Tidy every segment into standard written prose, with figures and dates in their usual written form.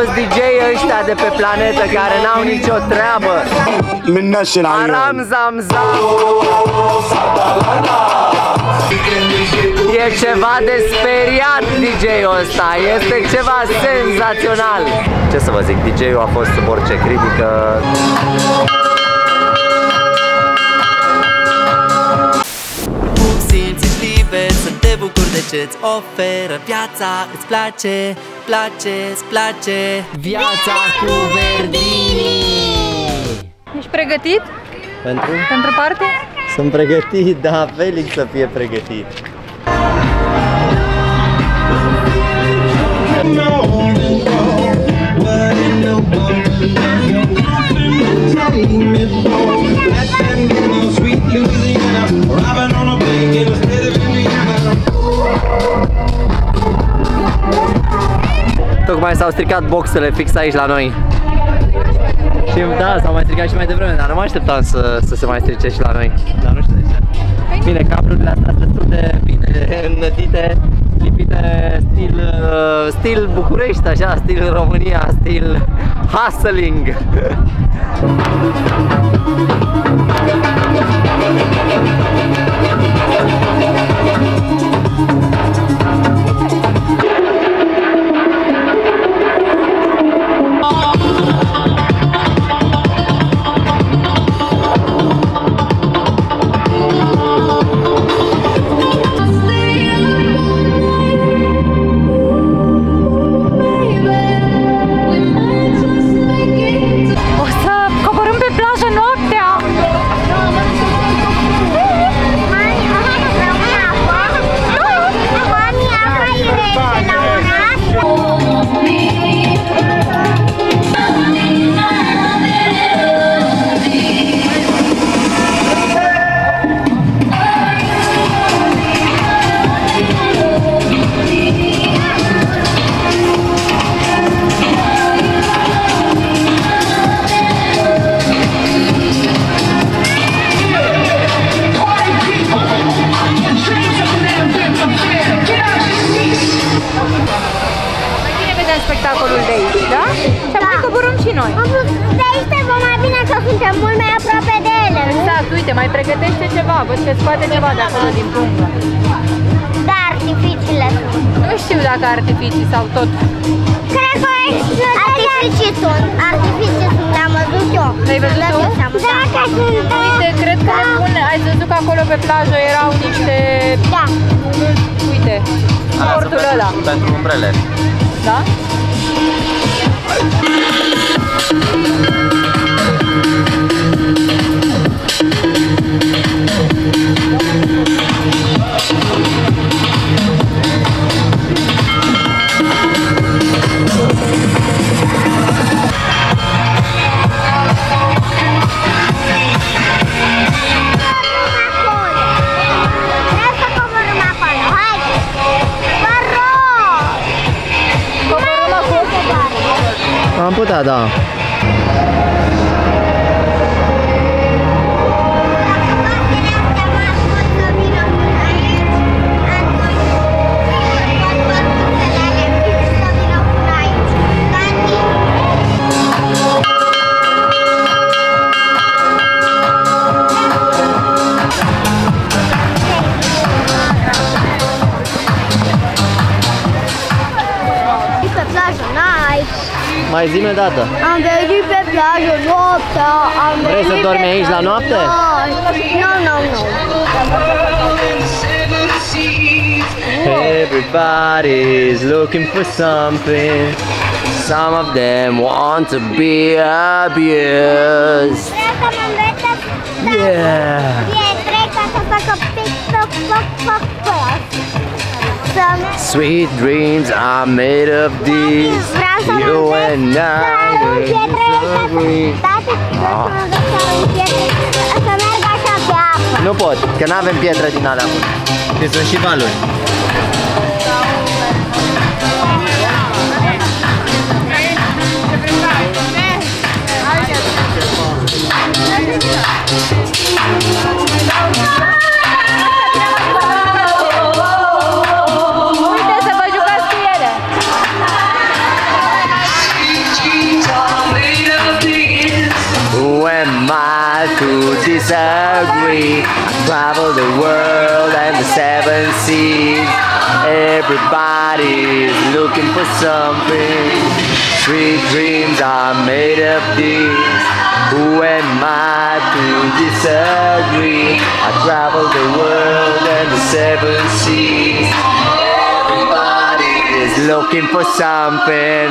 toți DJ-ii ăștia de pe planetă care n-au nicio treabă. Aram Zamzam e ceva de speriat, DJ-ul ăsta, este ceva senzațional. Ce să vă zic, DJ-ul a fost sub orice critică. Te bucur de ce-ți oferă viața, îți place, îți place Viața cu Verdini! Ești pregătit? Pentru parte? Sunt pregătit, da, Felix să fie pregătit. Tocmai s-au stricat boxele fix aici la noi. Și da, s-au mai stricat și mai devreme, dar nu mă așteptam să se mai strice și la noi. Dar nu știu de ce. Bine, cablurile astea sunt destul de bine înnătite, lipite stil București, așa, stil România, stil hustling. Spectacolul de aici, da? Și apoi coborâm și noi. De aici te vom mai bine că suntem mult mai aproape de ele, nu? Exact, uite, mai pregătește ceva, văd că scoate ceva de acolo din plumb. Da, artificiile. Nu știu dacă artificii sau tot. Cred că artificii sunt. Artificii sunt, le-am văzut eu. Le-ai văzut tu? Da, că sunt. Uite, cred că le pune, ai văzut că acolo pe plajă erau niște... Da. Uite, portul ăla. Pentru umbrele. Da? Am putea, da. Mai zi-mi o dată. Am venit pe plajă noaptea. Vrei să dormi aici la noapte? Nu. Everybody's looking for something. Some of them want to be abused. Yeah. Sweet dreams are made of these. You and I are. Nu pot, că n-avem pietră din alea. Deci sunt și valuri. Uite să vă jucați cu ele! disagree. I travel the world and the seven seas. Everybody's looking for something. Sweet dreams are made of these. Who am I to disagree? I travel the world and the seven seas. Everybody is looking for something.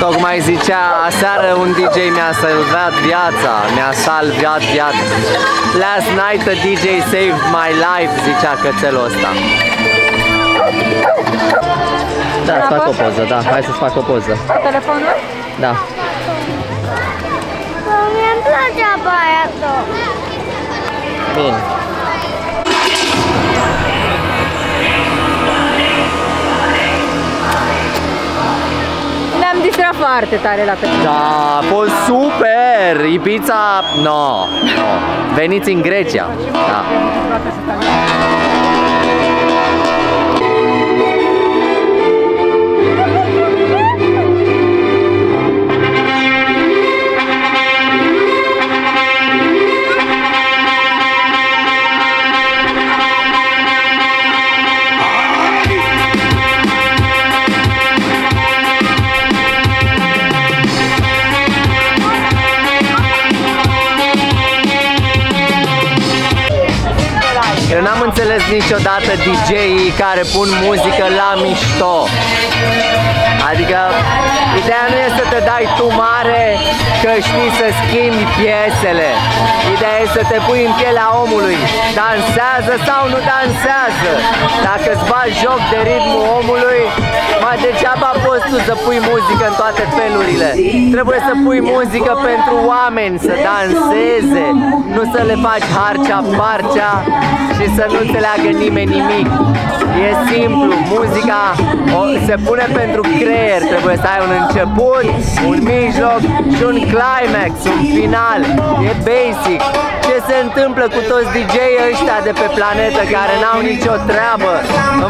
Tocmai zicea aseară un DJ, mi-a salvat viața, Last night a DJ saved my life, zicea cățelul ăsta. Da, să fac o poză, da, hai să-ți fac o poză. Cu telefonul? Da. Mi-mi place băiatul. Bine. Distrat foarte tare la Petra. Da, a fost super! Ibiza... No, no. Veniți în Grecia. Da. Eu n-am înțeles niciodată DJ-ii care pun muzică la mișto. Adică, ideea nu e să te dai tu mare că știi să schimbi piesele. Ideea e să te pui în pielea omului. Dansează sau nu dansează? Dacă îți bagi joc de ritmul omului, mai degeaba poți tu să pui muzică în toate felurile. Trebuie să pui muzică pentru oameni, să danseze, nu să le faci harcea-parcea și să nu înțeleagă nimeni nimic. E simplu, muzica se pune pentru creier, trebuie să ai un început, un mijloc și un climax, un final. E basic. Ce se întâmplă cu toți DJ-ii ăștia de pe planetă care n-au nicio treabă?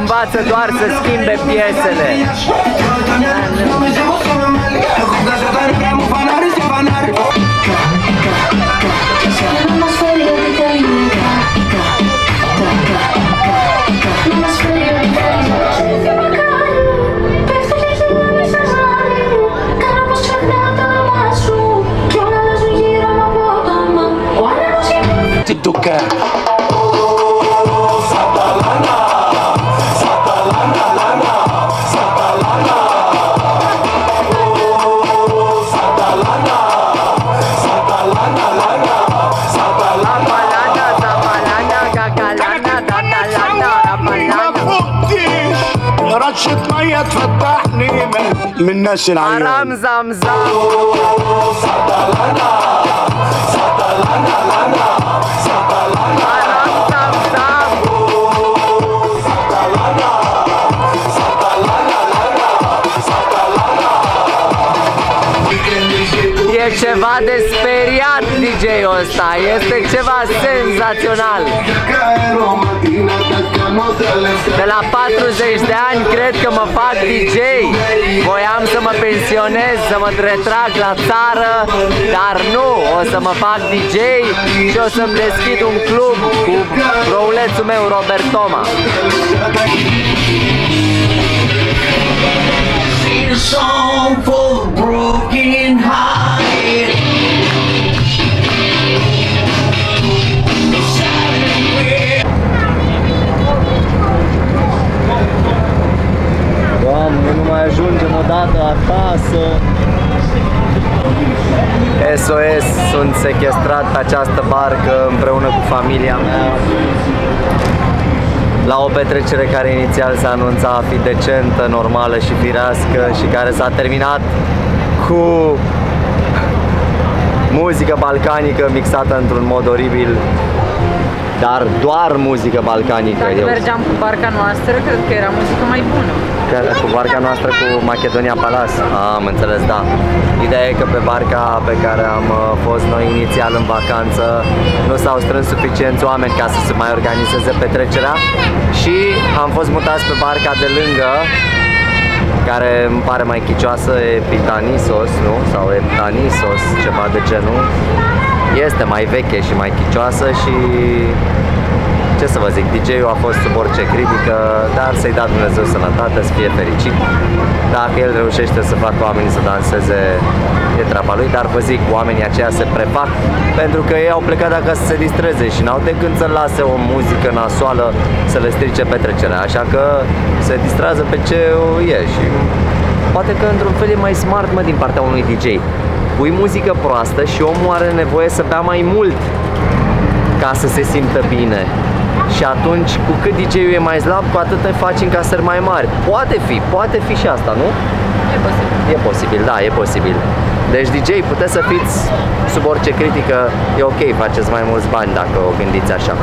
Învață doar să schimbe piesele. Aram Zamzam. E ceva de speriat DJ-ul ăsta, este ceva senzațional. De la 40 de ani cred că mă fac DJ. Voiam să mă pensionez, să mă retrag la țară, dar nu, o să mă fac DJ și o să-mi deschid un club cu roulețul meu, Robert Toma. lucrat pe această barcă împreună cu familia mea la o petrecere care inițial se anunța a fi decentă, normală și firească și care s-a terminat cu muzică balcanică mixată într-un mod oribil, dar doar muzică balcanică. Dacă mergeam cu barca noastră, cred că era muzică mai bună. Cu barca noastră, cu Macedonia Palace. Am înțeles, da. Ideea e că pe barca pe care am fost noi inițial în vacanță nu s-au strâns suficienți oameni ca să se mai organizeze petrecerea și am fost mutați pe barca de lângă, care îmi pare mai chicioasă, Epitanisos, nu? Sau Epitanisos, ceva de genul. Este mai veche și mai chicioasă și ce să vă zic, DJ-ul a fost sub orice critică, dar să-i da Dumnezeu sănătate, să fie fericit. Dacă el reușește să facă oamenii să danseze, e treaba lui, dar vă zic, oamenii aceia se prefac pentru că ei au plecat dacă să se distreze și n-au de când să lase o muzică nasoală să le strice petrecerea, așa că se distrează pe ce e și poate că într-un fel e mai smart, mă, din partea unui DJ. Pui muzică proastă și omul are nevoie să bea mai mult ca să se simtă bine. Și atunci, cu cât DJ-ul e mai slab, cu atât îi faci încasări mai mari. Poate fi și asta, nu? E posibil. E posibil, da, e posibil. Deci DJ, puteți să fiți sub orice critică, e ok, faceți mai mulți bani dacă o gândiți așa.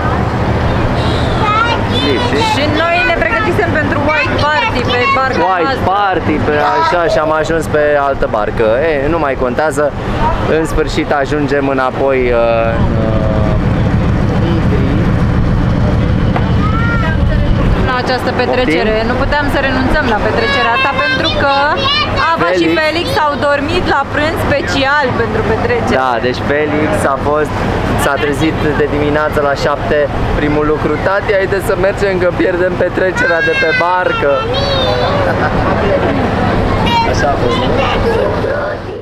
Și noi ne pregătisem pentru white party pe barca noastră, și am ajuns pe altă barcă. E, nu mai contează, în sfârșit ajungem înapoi această petrecere. Nu puteam să renunțăm la petrecerea asta pentru că Ava și Felix au dormit la prânz special pentru petrecere. Da, deci Felix s-a trezit de dimineață la 7, primul lucru, tati, haide să mergem că pierdem petrecerea de pe barcă. Așa a fost.